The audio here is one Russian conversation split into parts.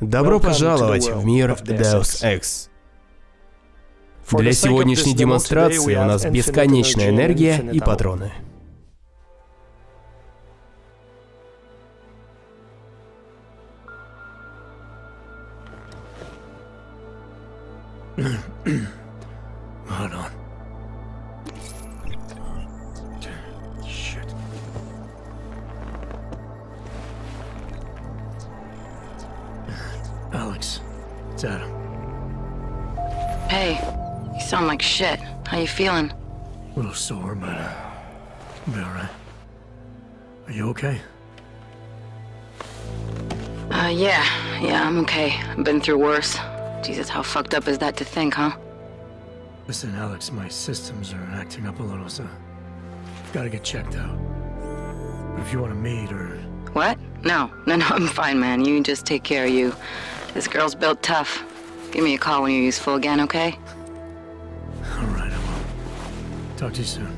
Добро пожаловать в мир Deus Ex. Для сегодняшней демонстрации у нас бесконечная энергия и патроны. Shit, how you feeling? A little sore, but I'll be all right. Are you okay? Yeah, I'm okay. I've been through worse. Jesus, how fucked up is that to think, huh? Listen, Alex, my systems are acting up a little, so I've got to get checked out. But if you want to meet or... What? No, I'm fine, man. You just take care of you. This girl's built tough. Give me a call when you're useful again, okay? Talk to you soon.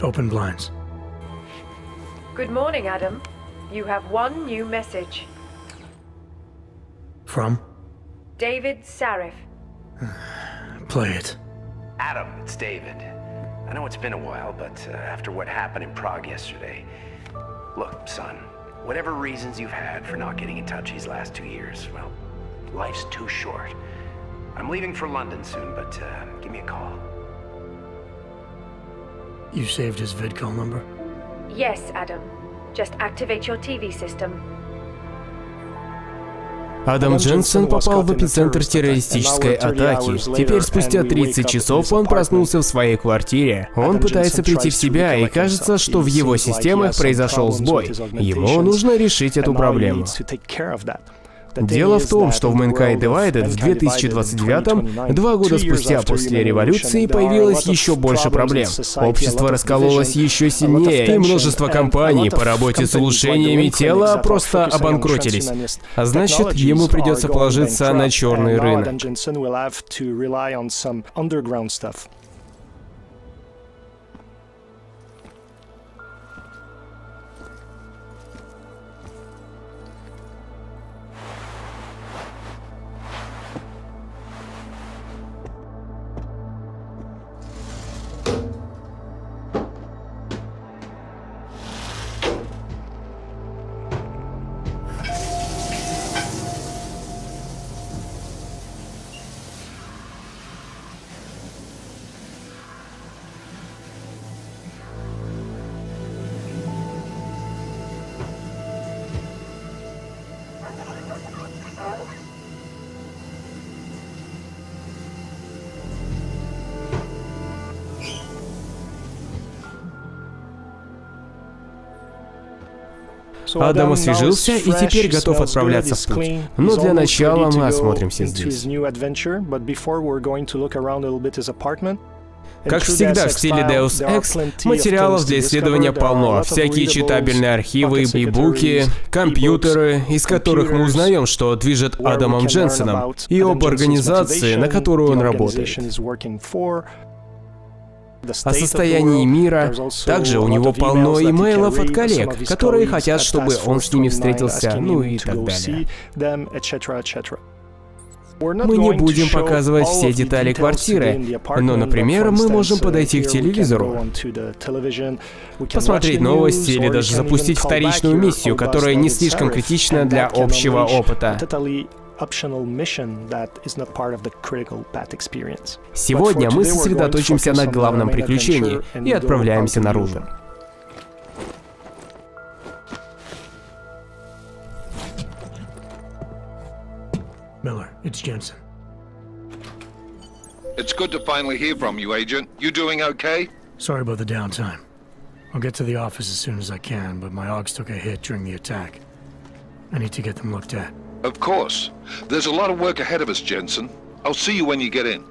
Open blinds. Good morning, Adam. You have one new message. From? David Sarif. Play it. Adam, it's David. I know it's been a while, but after what happened in Prague yesterday... Look, son, whatever reasons you've had for not getting in touch these last 2 years, well, life's too short. I'm leaving for London soon, but give me a call. You saved his vidcall number? Yes, Adam. Just activate your TV system. Адам Дженсен попал в эпицентр террористической атаки. Теперь, спустя 30 часов, он проснулся в своей квартире. Он пытается прийти в себя, и кажется, что в его системах произошел сбой. Ему нужно решить эту проблему. Дело в том, что в Mankind Divided в 2029-м, 2 года спустя после революции, появилось еще больше проблем. Общество раскололось еще сильнее, и множество компаний по работе с улучшениями тела просто обанкротились. А значит, ему придется положиться на черный рынок. Адам освежился и теперь готов отправляться в путь. Но для начала мы осмотримся здесь. Как всегда в стиле Deus Ex, материалов для исследования полно. Всякие читабельные архивы, и-буки, компьютеры, из которых мы узнаем, что движет Адамом Дженсеном, и об организации, на которую он работает. О состоянии мира. Также у него полно имейлов от коллег, которые хотят, чтобы он с ними встретился, ну и так далее. Мы не будем показывать все детали квартиры, но, например, мы можем подойти к телевизору, посмотреть новости или даже запустить вторичную миссию, которая не слишком критична для общего опыта. Сегодня мы сосредоточимся на главном приключении и отправляемся наружу. Miller, it's Jensen. It's good to finally hear from you, Agent. You doing okay? Sorry about the downtime. I'll get to the office as soon as I can, but my Augs took a hit during the attack. I need to get them looked at. Of course. There's a lot of work ahead of us, Jensen. I'll see you when you get in.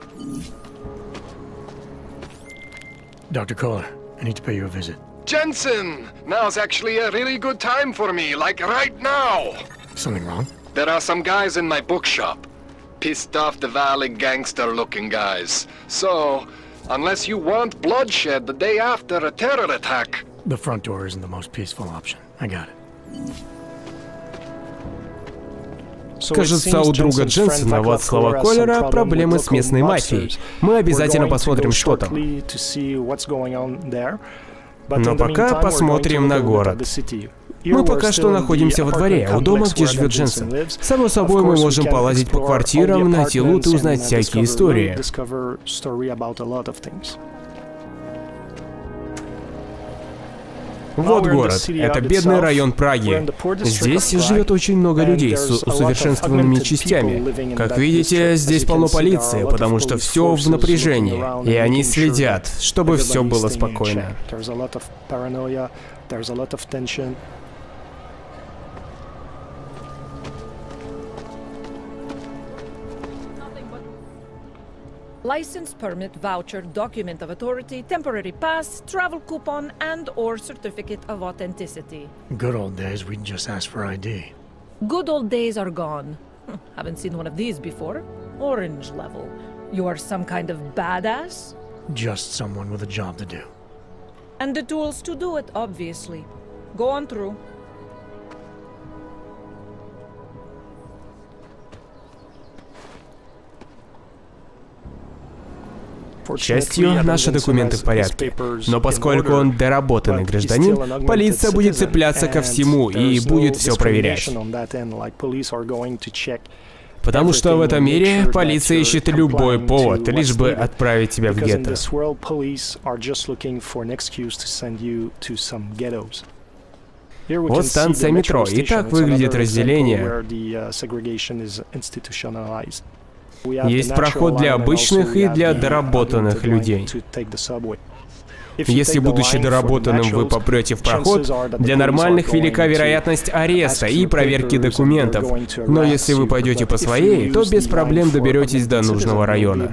Dr. Koller, I need to pay you a visit. Jensen! Now's actually a really good time for me, like right now! Something wrong? There are some guys in my bookshop. Pissed off the valley gangster-looking guys. So, unless you want bloodshed the day after a terror attack, The front door isn't the most peaceful option. I got it. Кажется, у друга Дженсена, вот слова Коллера, проблемы с местной мафией. Мы обязательно посмотрим, что там. Но пока посмотрим на город. Мы пока что находимся во дворе, у дома, где живет Дженсен. Само собой, мы можем полазить по квартирам, найти лут и узнать всякие истории. Вот город. Это бедный район Праги. Здесь живет очень много людей с усовершенствованными частями. Как видите, здесь полно полиции, потому что все в напряжении. И они следят, чтобы все было спокойно. License, permit, voucher, document of authority, temporary pass, travel coupon, and/or certificate of authenticity. Good old days, we'd just ask for ID. Good old days are gone. Haven't seen one of these before. Orange level. You are some kind of badass? Just someone with a job to do. And the tools to do it, obviously. Go on through. К счастью, наши документы в порядке. Но поскольку он доработанный гражданин, полиция будет цепляться ко всему и будет все проверять. Потому что в этом мире полиция ищет любой повод, лишь бы отправить тебя в гетто. Вот станция метро. И так выглядит разделение. Есть проход для обычных и для доработанных людей. Если, будучи доработанным, вы попрете в проход, для нормальных велика вероятность ареста и проверки документов. Но если вы пойдете по своей, то без проблем доберетесь до нужного района.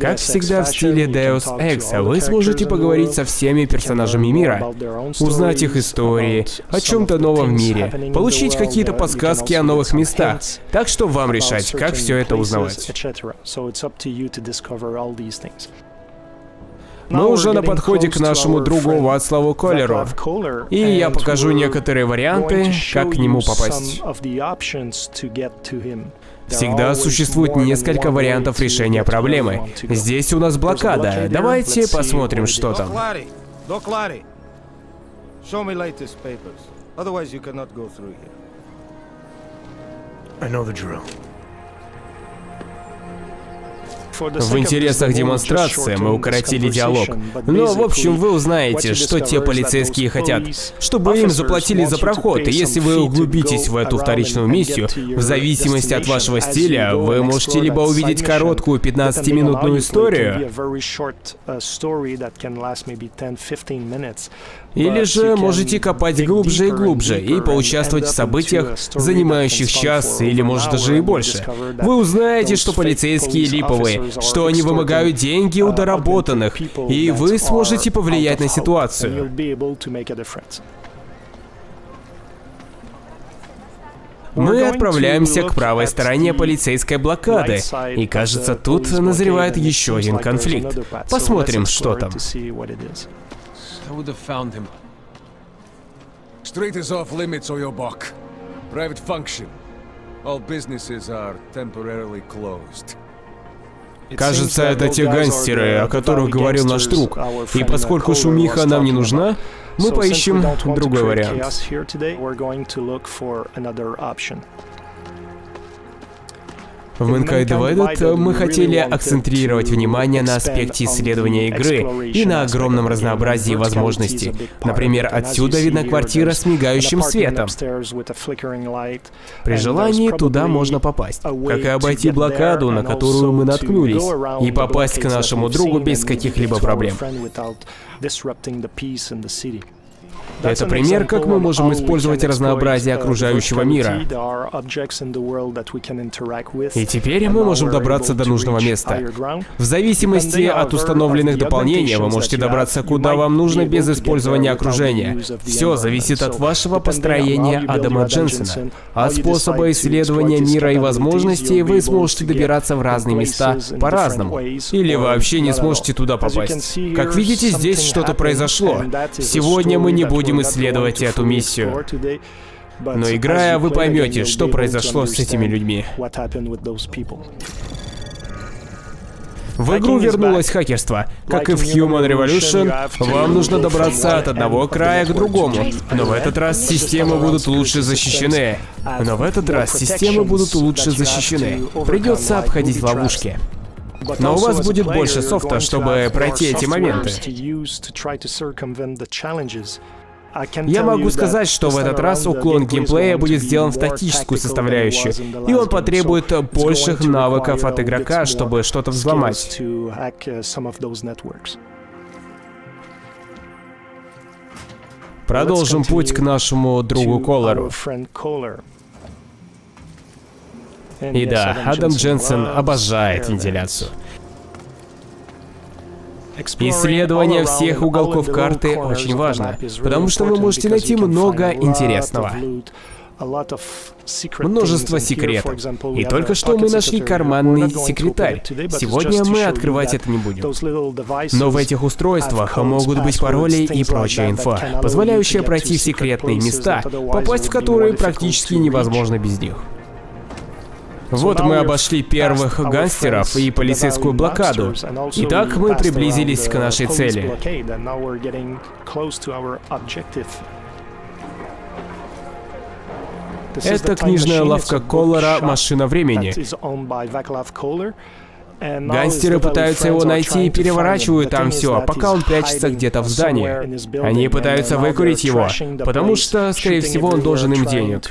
Как всегда в стиле Deus Ex, вы сможете поговорить со всеми персонажами мира, узнать их истории, о чем-то новом мире, получить какие-то подсказки о новых местах, так что вам решать, как все это узнавать. Мы уже на подходе к нашему другу Вацлаву Коллеру, и я покажу некоторые варианты, как к нему попасть. Всегда существует несколько вариантов решения проблемы. Здесь у нас блокада. Давайте посмотрим, что там. В интересах демонстрации мы укоротили диалог. Но, в общем, вы узнаете, что те полицейские хотят. Чтобы им заплатили за проход, и если вы углубитесь в эту вторичную миссию, в зависимости от вашего стиля, вы можете либо увидеть короткую 15-минутную историю, или же можете копать глубже и глубже и поучаствовать в событиях, занимающих час или, может, даже и больше. Вы узнаете, что полицейские липовые, что они вымогают деньги у доработанных, и вы сможете повлиять на ситуацию. Мы отправляемся к правой стороне полицейской блокады, и, кажется, тут назревает еще один конфликт. Посмотрим, что там. I would have found him. Street is off limits, Oyobok. Private function. All businesses are temporarily closed. Кажется, это те гангстеры, о которых говорил наш друг. И поскольку шумиха нам не нужна, мы поищем другой вариант. В Mankind Divided мы хотели акцентрировать внимание на аспекте исследования игры и на огромном разнообразии возможностей. Например, отсюда видна квартира с мигающим светом. При желании туда можно попасть, как и обойти блокаду, на которую мы наткнулись, и попасть к нашему другу без каких-либо проблем. Это пример, как мы можем использовать разнообразие окружающего мира. И теперь мы можем добраться до нужного места. В зависимости от установленных дополнений вы можете добраться куда вам нужно без использования окружения. Все зависит от вашего построения Адама Дженсена, от способа исследования мира и возможностей. Вы сможете добираться в разные места по-разному. Или вообще не сможете туда попасть. Как видите, здесь что-то произошло. Сегодня мы не будем исследовать эту миссию. Но играя, вы поймете, что произошло с этими людьми. В игру вернулось хакерство. Как и в Human Revolution, вам нужно добраться от одного края к другому. Но в этот раз системы будут лучше защищены. Придется обходить ловушки. Но у вас будет больше софта, чтобы пройти эти моменты. Я могу сказать, что в этот раз уклон геймплея будет сделан в тактическую составляющую, и он потребует больших навыков от игрока, чтобы что-то взломать. Продолжим путь к нашему другу Коллеру. И да, Адам Дженсен обожает вентиляцию. Исследование всех уголков карты очень важно, потому что вы можете найти много интересного. Множество секретов. И только что мы нашли карманный секретарь. Сегодня мы открывать это не будем. Но в этих устройствах могут быть пароли и прочая инфа, позволяющая пройти в секретные места, попасть в которые практически невозможно без них. Вот мы обошли первых гангстеров и полицейскую блокаду. Итак, мы приблизились к нашей цели. Это книжная лавка Коллера «Машина времени». Гангстеры пытаются его найти и переворачивают там все, пока он прячется где-то в здании. Они пытаются выкурить его, потому что, скорее всего, он должен им денег.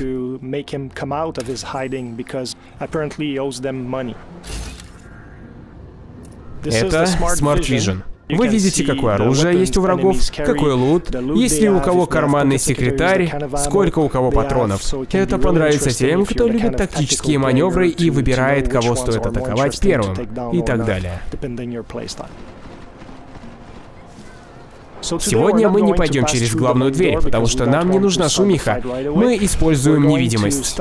Это Smart Vision. Вы видите, какое оружие есть у врагов, какой лут, есть ли у кого карманный секретарь, сколько у кого патронов. Это понравится тем, кто любит тактические маневры и выбирает, кого стоит атаковать первым, и так далее. Сегодня мы не пойдем через главную дверь, потому что нам не нужна шумиха. Мы используем невидимость.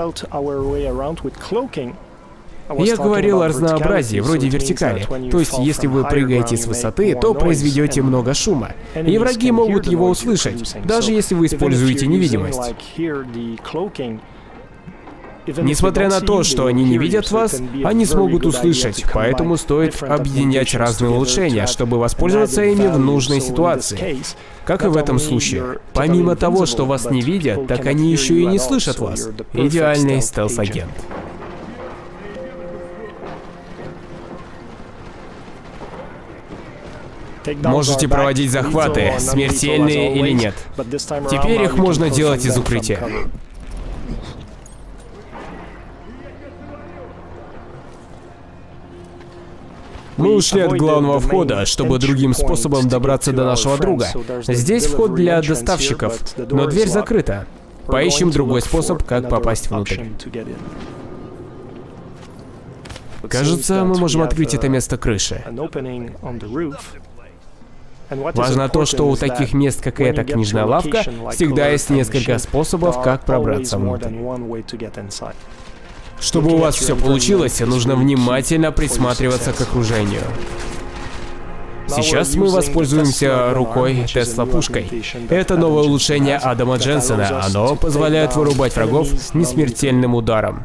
Я говорил о разнообразии, вроде вертикали. То есть, если вы прыгаете с высоты, то произведете много шума. И враги могут его услышать, даже если вы используете невидимость. Несмотря на то, что они не видят вас, они смогут услышать, поэтому стоит объединять разные улучшения, чтобы воспользоваться ими в нужной ситуации. Как и в этом случае. Помимо того, что вас не видят, так они еще и не слышат вас. Идеальный стелс-агент. Можете проводить захваты, смертельные или нет. Теперь их можно делать из укрытия. Мы ушли от главного входа, чтобы другим способом добраться до нашего друга. Здесь вход для доставщиков, но дверь закрыта. Поищем другой способ, как попасть внутрь. Кажется, мы можем открыть это место крыши. Важно то, что у таких мест, как и эта книжная лавка, всегда есть несколько способов, как пробраться внутрь. Чтобы у вас все получилось, нужно внимательно присматриваться к окружению. Сейчас мы воспользуемся рукой Tesla-пушкой. Это новое улучшение Адама Дженсена. Оно позволяет вырубать врагов несмертельным ударом.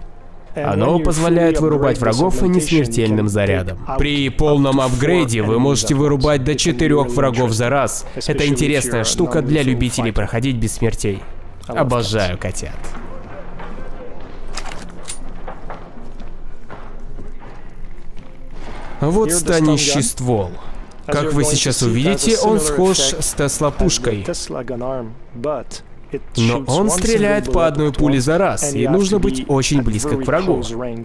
Оно позволяет вырубать врагов несмертельным зарядом. При полном апгрейде вы можете вырубать до 4 врагов за раз. Это интересная штука для любителей проходить без смертей. Обожаю котят. Вот станущий ствол. Как вы сейчас увидите, он схож с Tesla-пушкой. Но он стреляет по одной пуле за раз, и нужно быть очень близко к врагу. В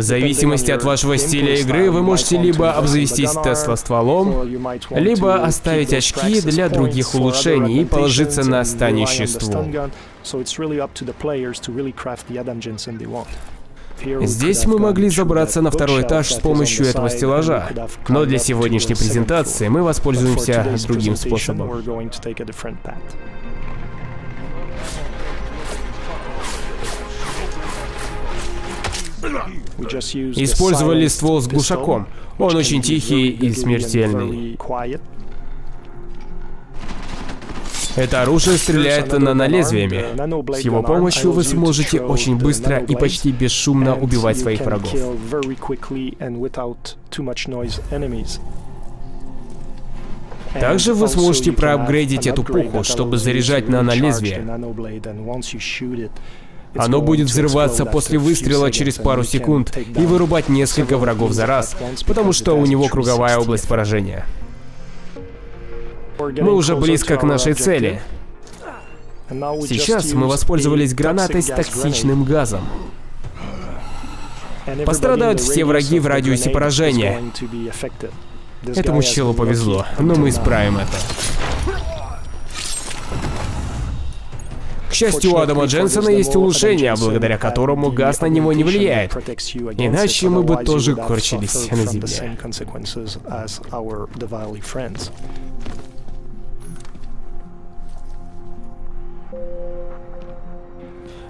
зависимости от вашего стиля игры вы можете либо обзавестись Tesla-стволом, либо оставить очки для других улучшений и положиться на станищество. Здесь мы могли забраться на второй этаж с помощью этого стеллажа, но для сегодняшней презентации мы воспользуемся другим способом. Использовали ствол с глушаком. Он очень тихий и смертельный. Это оружие стреляет нанолезвиями. С его помощью вы сможете очень быстро и почти бесшумно убивать своих врагов. Также вы сможете проапгрейдить эту пуху, чтобы заряжать нанолезвие. Оно будет взрываться после выстрела через пару секунд и вырубать несколько врагов за раз, потому что у него круговая область поражения. Мы уже близко к нашей цели. Сейчас мы воспользовались гранатой с токсичным газом. Пострадают все враги в радиусе поражения. Этому щелу повезло, но мы исправим это. К счастью, у Адама Дженсена есть улучшение, благодаря которому газ на него не влияет. Иначе мы бы тоже корчились на земле.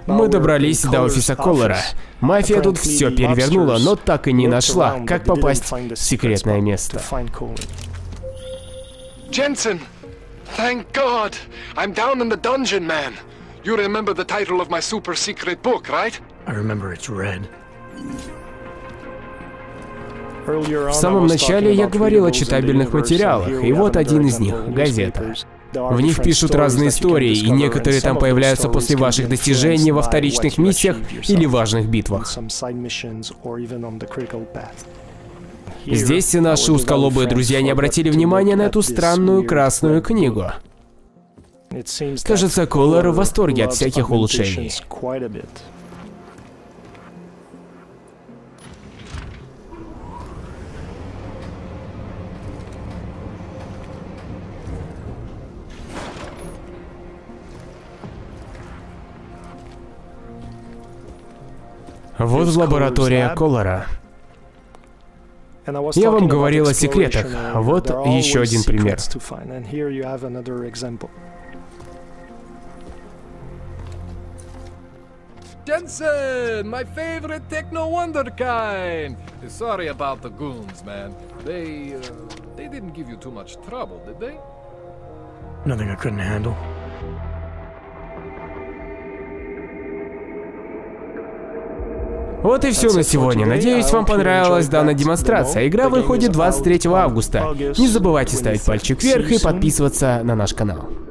Мы добрались до офиса Коллера. Мафия тут все перевернула, но так и не нашла, как попасть в секретное место. Дженсен! Thank God! I'm down in the dungeon, man! You remember the title of my super secret book, right? I remember it's red. В самом начале я говорил о читабельных материалах, и вот один из них — газета. В них пишут разные истории, и некоторые там появляются после ваших достижений во вторичных миссиях или важных битвах. Здесь все наши узколобые друзья не обратили внимания на эту странную красную книгу. Кажется, Коллер в восторге от всяких улучшений. Вот лаборатория Коллера. Я вам говорил о секретах. Вот еще один пример. Jensen, my favorite techno wonder kind. Sorry about the goons, man. They didn't give you too much trouble, did they? Nothing I couldn't handle. Вот и все на сегодня. Надеюсь, вам понравилась данная демонстрация. Игра выходит 23 августа. Не забывайте ставить пальчик вверх и подписываться на наш канал.